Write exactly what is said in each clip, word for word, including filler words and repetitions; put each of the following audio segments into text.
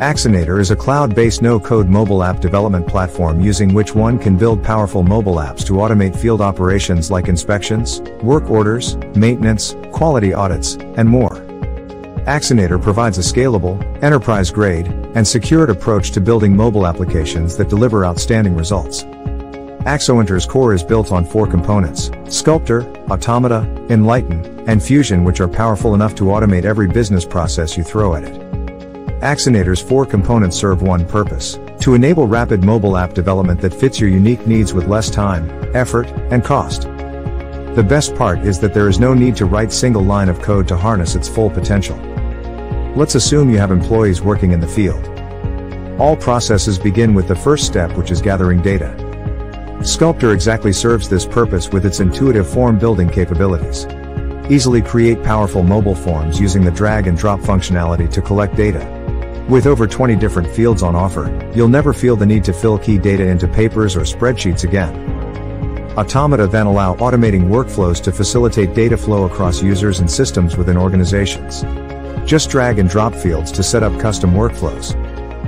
Axonator is a cloud-based no-code mobile app development platform using which one can build powerful mobile apps to automate field operations like inspections, work orders, maintenance, quality audits, and more. Axonator provides a scalable, enterprise-grade, and secured approach to building mobile applications that deliver outstanding results. Axonator's core is built on four components: Sculptor, Automata, Enlighten, and Fusion, which are powerful enough to automate every business process you throw at it. Axonator's four components serve one purpose: to enable rapid mobile app development that fits your unique needs with less time, effort, and cost. The best part is that there is no need to write a single line of code to harness its full potential. Let's assume you have employees working in the field. All processes begin with the first step, which is gathering data. Sculptor exactly serves this purpose with its intuitive form-building capabilities. Easily create powerful mobile forms using the drag-and-drop functionality to collect data. With over twenty different fields on offer, you'll never feel the need to fill key data into papers or spreadsheets again. Automata then allow automating workflows to facilitate data flow across users and systems within organizations. Just drag and drop fields to set up custom workflows.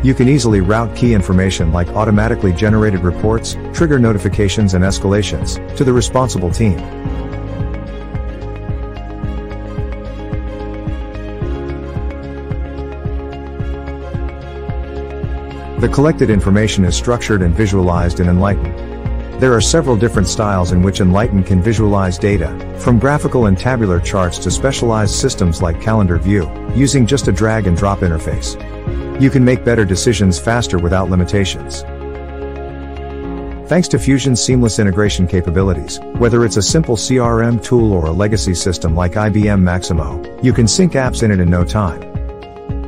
You can easily route key information like automatically generated reports, trigger notifications and escalations, to the responsible team. The collected information is structured and visualized in Enlighten. There are several different styles in which Enlighten can visualize data, from graphical and tabular charts to specialized systems like Calendar View, using just a drag and drop interface. You can make better decisions faster without limitations. Thanks to Fusion's seamless integration capabilities, whether it's a simple C R M tool or a legacy system like I B M Maximo, you can sync apps in it in no time.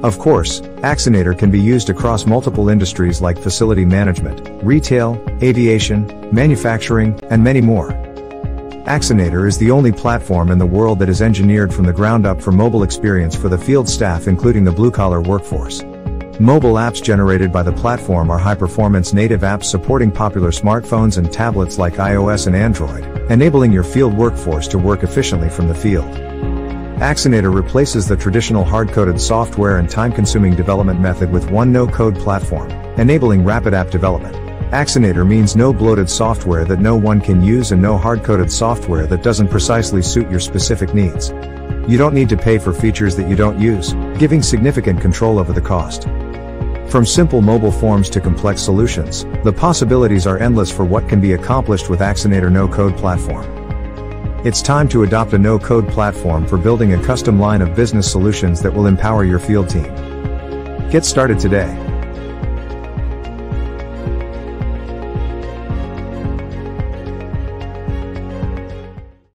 Of course, Axonator can be used across multiple industries like facility management, retail, aviation, manufacturing, and many more. Axonator is the only platform in the world that is engineered from the ground up for mobile experience for the field staff, including the blue-collar workforce. Mobile apps generated by the platform are high-performance native apps supporting popular smartphones and tablets like iOS and Android, enabling your field workforce to work efficiently from the field. Axonator replaces the traditional hard-coded software and time-consuming development method with one no-code platform, enabling rapid app development. Axonator means no bloated software that no one can use and no hard-coded software that doesn't precisely suit your specific needs. You don't need to pay for features that you don't use, giving significant control over the cost. From simple mobile forms to complex solutions, the possibilities are endless for what can be accomplished with Axonator no-code platform. It's time to adopt a no-code platform for building a custom line of business solutions that will empower your field team. Get started today.